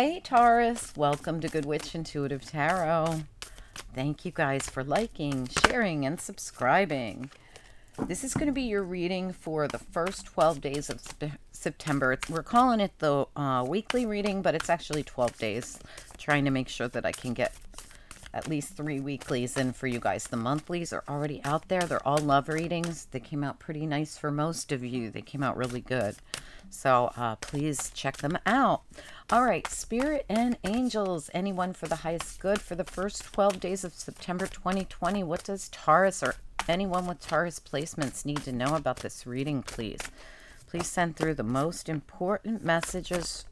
Hey Taurus, welcome to Good Witch Intuitive Tarot. Thank you guys for liking, sharing, and subscribing. This is going to be your reading for the first 12 days of September. We're calling it the weekly reading, but it's actually 12 days. I'm trying to make sure that I can get at least 3 weeklies in for you guys. The monthlies are already out there. They're all love readings. They came out pretty nice for most of you. They came out really good. So please check them out. All right, Spirit and Angels, anyone for the highest good for the first 12 days of September 2020. What does Taurus or anyone with Taurus placements need to know about this reading, please? Please send through the most important messages.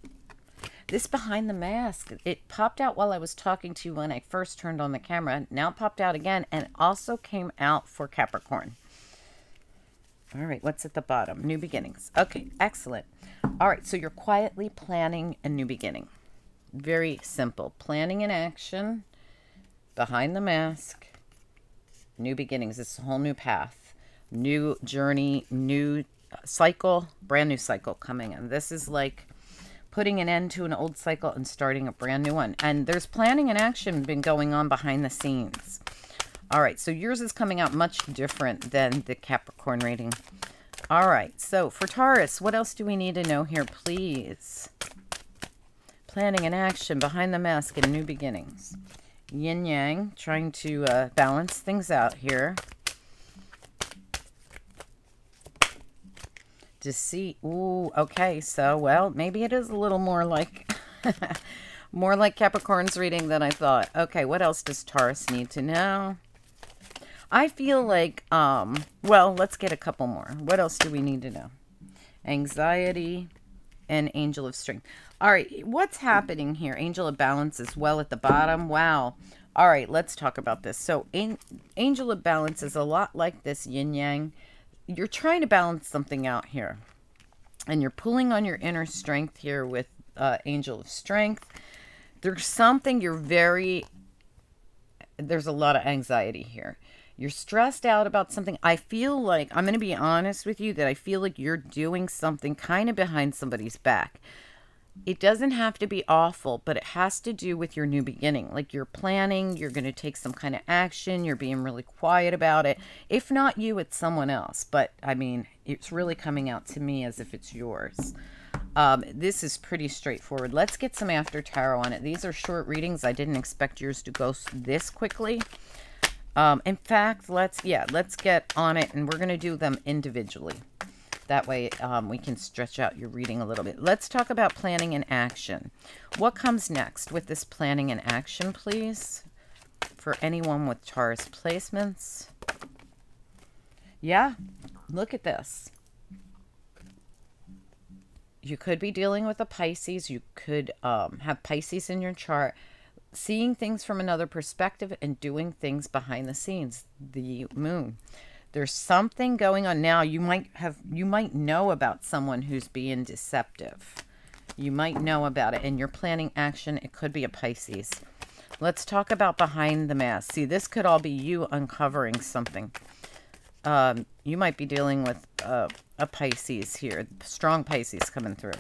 This behind the mask, it popped out while I was talking to you when I first turned on the camera. Now it popped out again and also came out for Capricorn. All right, what's at the bottom? New beginnings. Okay, excellent. All right, so you're quietly planning a new beginning. Very simple. Planning in action, behind the mask, new beginnings. It's a whole new path, new journey, new cycle, brand new cycle coming in. This is like putting an end to an old cycle and starting a brand new one. And there's planning and action been going on behind the scenes. All right, so yours is coming out much different than the Capricorn reading. All right, so for Taurus, what else do we need to know here, please? Planning and action, behind the mask, and new beginnings. Yin yang, trying to balance things out here. Deceit. Ooh, okay, so, well, maybe it is a little more like... more like Capricorn's reading than I thought. Okay, what else does Taurus need to know? I feel like, well, let's get a couple more. What else do we need to know? Anxiety and Angel of Strength. All right, what's happening here? Angel of Balance as well at the bottom. Wow. All right, let's talk about this. So Angel of Balance is a lot like this yin-yang. You're trying to balance something out here. And you're pulling on your inner strength here with Angel of Strength. There's something you're there's a lot of anxiety here. You're stressed out about something. I feel like, I'm going to be honest with you, that I feel like you're doing something kind of behind somebody's back. It doesn't have to be awful, but it has to do with your new beginning. Like you're planning, you're going to take some kind of action, you're being really quiet about it. If not you, it's someone else. But I mean, it's really coming out to me as if it's yours. This is pretty straightforward. Let's get some after tarot on it. These are short readings. I didn't expect yours to go this quickly. In fact, let's get on it, and we're going to do them individually. That way we can stretch out your reading a little bit. Let's talk about planning and action. What comes next with this planning and action, please? For anyone with Taurus placements. Yeah, look at this. You could be dealing with a Pisces. You could have Pisces in your chart. Seeing things from another perspective and doing things behind the scenes. The moon. There's something going on now. You might know about someone who's being deceptive. You might know about it, and you're planning action. It could be a Pisces. Let's talk about behind the mask. See, this could all be you uncovering something. You might be dealing with a Pisces here. Strong Pisces coming through.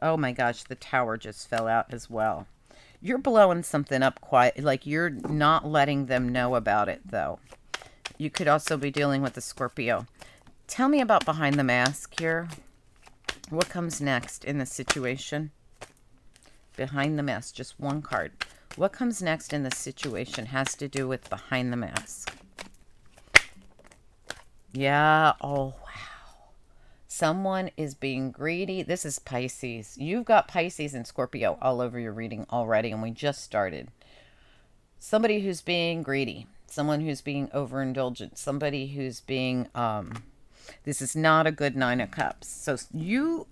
Oh my gosh, the tower just fell out as well. You're blowing something up quiet. Like you're not letting them know about it though. You could also be dealing with a Scorpio. Tell me about behind the mask here. What comes next in this situation? Behind the mask, just one card. What comes next in this situation has to do with behind the mask. Yeah, oh, wow. Someone is being greedy. This is Pisces. You've got Pisces and Scorpio all over your reading already, and we just started. Somebody who's being greedy. Someone who's being overindulgent. Somebody who's being, this is not a good 9 of Cups. So you,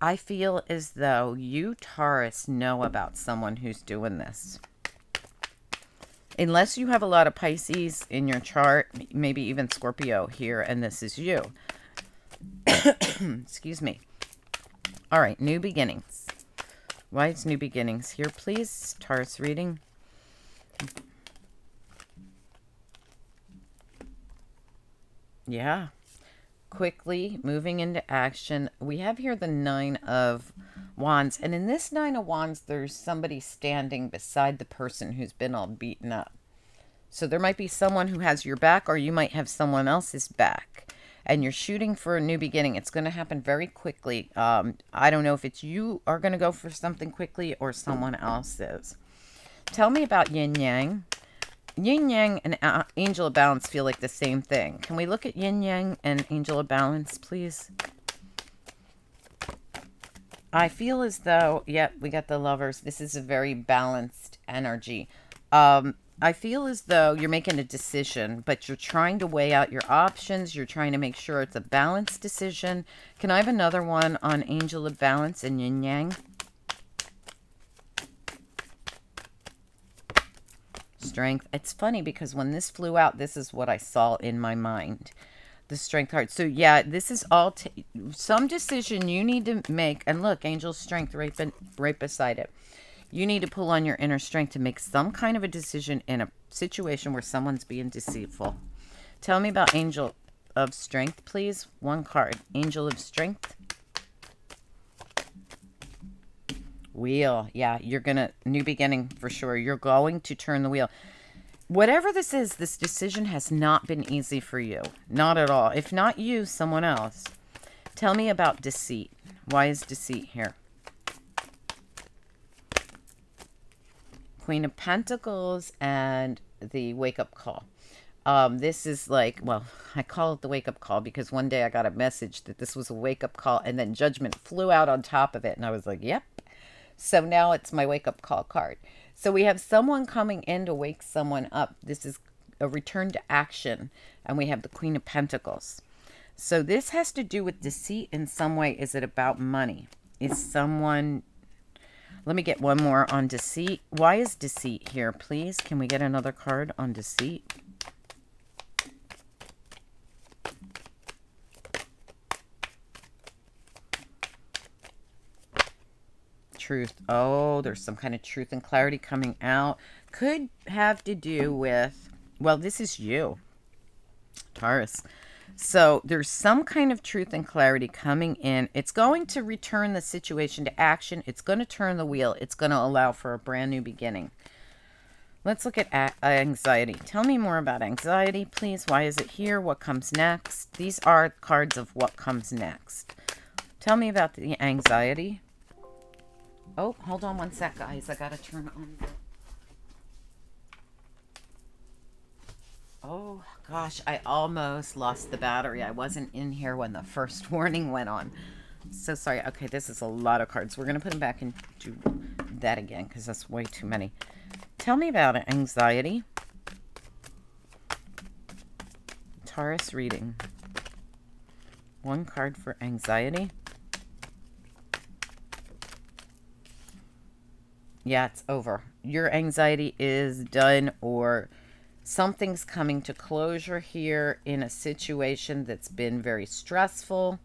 I feel as though you, Taurus, know about someone who's doing this. Unless you have a lot of Pisces in your chart, maybe even Scorpio here, and this is you. Excuse me. All right, new beginnings. Why is new beginnings here, please? Taurus reading. Yeah. Quickly moving into action. We have here the 9 of Wands. And in this Nine of Wands, there's somebody standing beside the person who's been all beaten up. So there might be someone who has your back, or you might have someone else's back. And you're shooting for a new beginning. It's going to happen very quickly. I don't know if it's you are going to go for something quickly or someone else is. Tell me about yin yang. Yin yang and angel of balance feel like the same thing. Can we look at yin yang and angel of balance, please? I feel as though, yep, we got the lovers. This is a very balanced energy. I feel as though you're making a decision, but you're trying to weigh out your options. You're trying to make sure it's a balanced decision. Can I have another one on angel of balance and yin yang? Strength. It's funny because when this flew out, this is what I saw in my mind. The strength card. So yeah, this is all some decision you need to make. And look, angel strength right beside it. You need to pull on your inner strength to make some kind of a decision in a situation where someone's being deceitful. Tell me about angel of strength, please. One card. Angel of strength. Wheel. Yeah, you're going to, new beginning for sure. You're going to turn the wheel. Whatever this is, this decision has not been easy for you. Not at all. If not you, someone else. Tell me about deceit. Why is deceit here? Queen of Pentacles and the wake-up call. This is like, well, I call it the wake-up call because one day I got a message that this was a wake-up call, and then judgment flew out on top of it, and I was like, yep. So now it's my wake-up call card. So we have someone coming in to wake someone up. This is a return to action, and we have the Queen of Pentacles. So this has to do with deceit in some way. Is it about money? Is someone... Let me get one more on deceit. Why is deceit here, please? Can we get another card on deceit? Truth. Oh, there's some kind of truth and clarity coming out. Could have to do with, well, this is you, Taurus. So there's some kind of truth and clarity coming in. It's going to return the situation to action. It's going to turn the wheel. It's going to allow for a brand new beginning. Let's look at anxiety. Tell me more about anxiety, please. Why is it here? What comes next? These are cards of what comes next. Tell me about the anxiety. Oh, hold on one sec, guys. I got to turn on the... Oh, gosh, I almost lost the battery. I wasn't in here when the first warning went on. So sorry. Okay, this is a lot of cards. We're going to put them back and do that again because that's way too many. Tell me about it. Anxiety. Taurus reading. One card for anxiety. Yeah, it's over. Your anxiety is done, or... Something's coming to closure here in a situation that's been very stressful.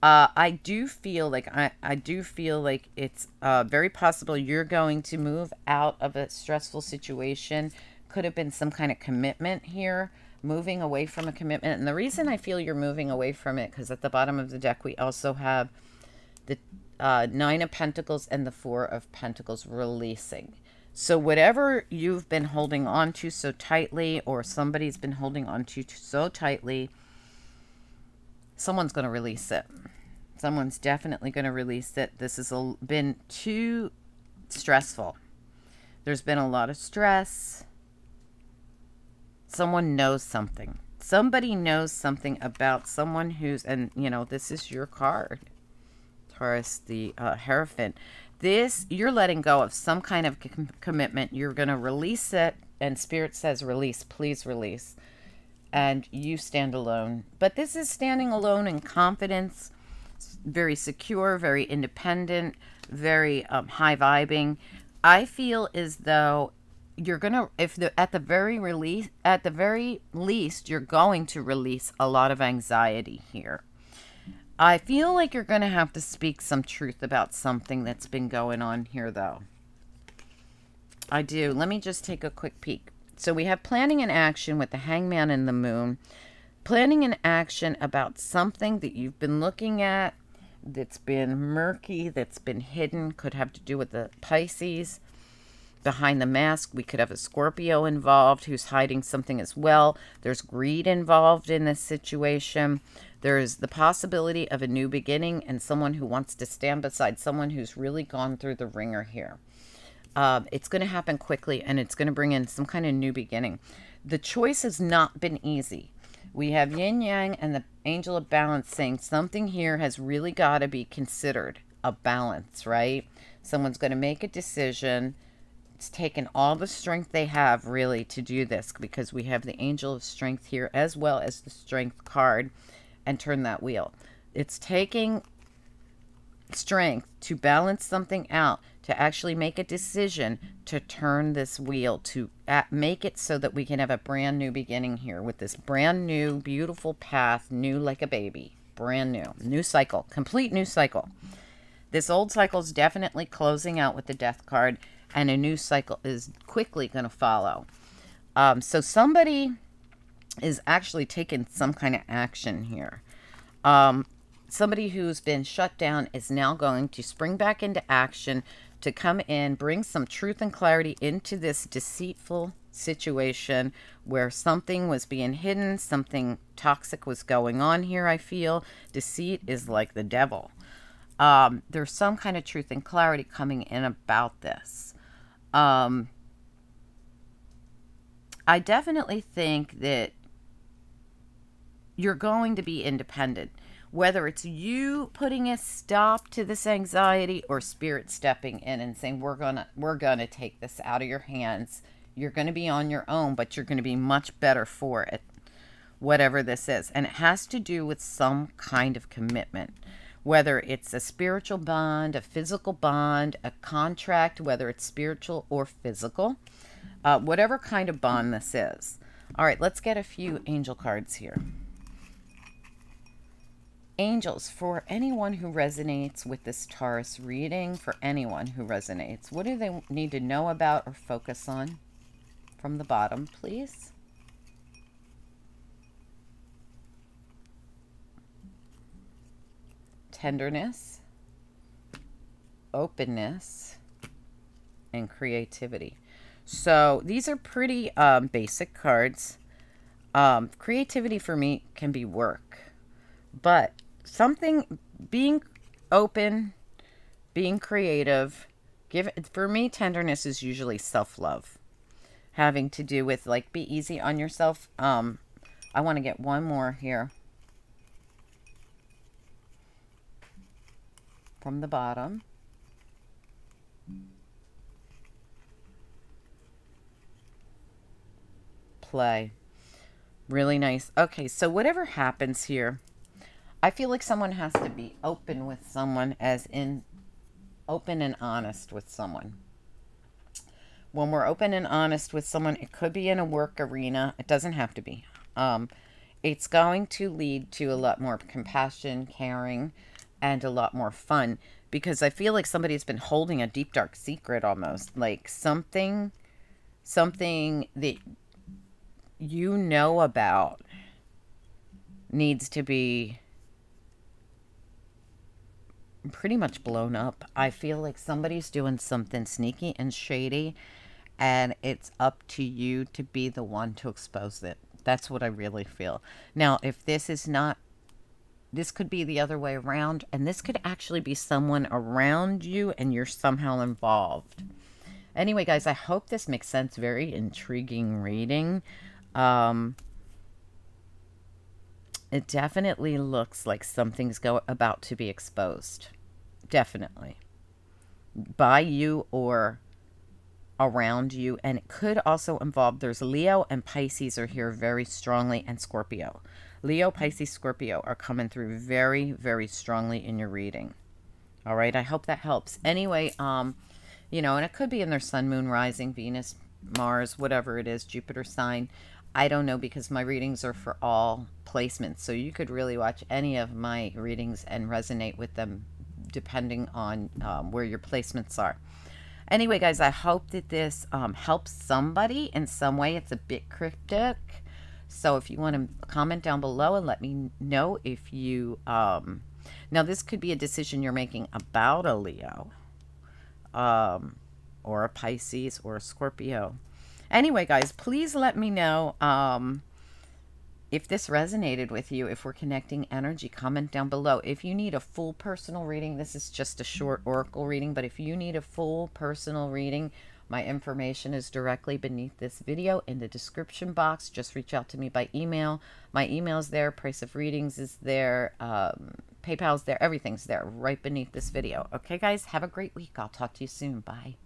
I do feel like I do feel like it's very possible you're going to move out of a stressful situation. Could have been some kind of commitment here, moving away from a commitment. And the reason I feel you're moving away from it, because at the bottom of the deck we also have the Nine of Pentacles and the Four of Pentacles releasing. So whatever you've been holding on to so tightly, or somebody's been holding on to so tightly, someone's going to release it. Someone's definitely going to release it. This has been too stressful. There's been a lot of stress. Someone knows something. Somebody knows something about someone who's, and you know, this is your card. Taurus, the Hierophant. This, you're letting go of some kind of commitment. You're going to release it, and Spirit says release, please release. And you stand alone. But this is standing alone in confidence, very secure, very independent, very high vibing. I feel as though you're going to, at the very least, you're going to release a lot of anxiety here. I feel like you're going to have to speak some truth about something that's been going on here, though. I do. Let me just take a quick peek. So we have planning and action with the Hangman and the Moon. Planning and action about something that you've been looking at, that's been murky, that's been hidden, could have to do with the Pisces. Behind the mask, we could have a Scorpio involved who's hiding something as well. There's greed involved in this situation. There's the possibility of a new beginning and someone who wants to stand beside someone who's really gone through the ringer here. It's going to happen quickly, and it's going to bring in some kind of new beginning. The choice has not been easy. We have yin yang and the angel of balance saying something here has really got to be considered a balance, right? Someone's going to make a decision. It's taken all the strength they have really to do this, because we have the angel of strength here as well as the strength card, and turn that wheel. It's taking strength to balance something out, to actually make a decision to turn this wheel, to make it so that we can have a brand new beginning here with this brand new, beautiful path, new like a baby, brand new, new cycle, complete new cycle. This old cycle is definitely closing out with the death card, and a new cycle is quickly going to follow. So somebody is actually taking some kind of action here. Somebody who's been shut down is now going to spring back into action to come in, bring some truth and clarity into this deceitful situation where something was being hidden, something toxic was going on here, I feel. Deceit is like the devil. There's some kind of truth and clarity coming in about this. I definitely think that you're going to be independent, whether it's you putting a stop to this anxiety or spirit stepping in and saying, we're gonna take this out of your hands. You're gonna be on your own, but you're gonna be much better for it, whatever this is. And it has to do with some kind of commitment, whether it's a spiritual bond, a physical bond, a contract, whether it's spiritual or physical, whatever kind of bond this is. All right, let's get a few angel cards here. Angels, for anyone who resonates with this Taurus reading, for anyone who resonates, what do they need to know about or focus on from the bottom, please? Tenderness, openness, and creativity. So these are pretty basic cards. Creativity for me can be work, but something, being open, being creative, for me, tenderness is usually self-love, having to do with like, be easy on yourself. I want to get one more here from the bottom. Play. Really nice. Okay, so whatever happens here, I feel like someone has to be open with someone, as in open and honest with someone. When we're open and honest with someone, it could be in a work arena. It doesn't have to be. It's going to lead to a lot more compassion, caring, and a lot more fun, because I feel like somebody's been holding a deep, dark secret almost, like something that you know about needs to be pretty much blown up. I feel like somebody's doing something sneaky and shady, and it's up to you to be the one to expose it. That's what I really feel. Now, if this is not, this could be the other way around, and this could actually be someone around you and you're somehow involved. Anyway, guys, I hope this makes sense. Very intriguing reading. It definitely looks like something's about to be exposed. Definitely. By you or around you. And it could also involve, there's Leo and Pisces are here very strongly, and Scorpio. Leo, Pisces, Scorpio are coming through very, very strongly in your reading. All right. I hope that helps. Anyway, you know, and it could be in their sun, moon, rising, Venus, Mars, whatever it is, Jupiter sign. I don't know, because my readings are for all placements. So you could really watch any of my readings and resonate with them depending on where your placements are. Anyway, guys, I hope that this helps somebody in some way. It's a bit cryptic. So if you want to comment down below and let me know if you Now, this could be a decision you're making about a Leo, or a Pisces, or a Scorpio. Anyway, guys, please let me know if this resonated with you. If we're connecting energy, comment down below. If you need a full personal reading, this is just a short oracle reading, but if you need a full personal reading, my information is directly beneath this video in the description box. Just reach out to me by email. My email's there. Price of readings is there. PayPal's there. Everything's there right beneath this video. Okay, guys, have a great week. I'll talk to you soon. Bye.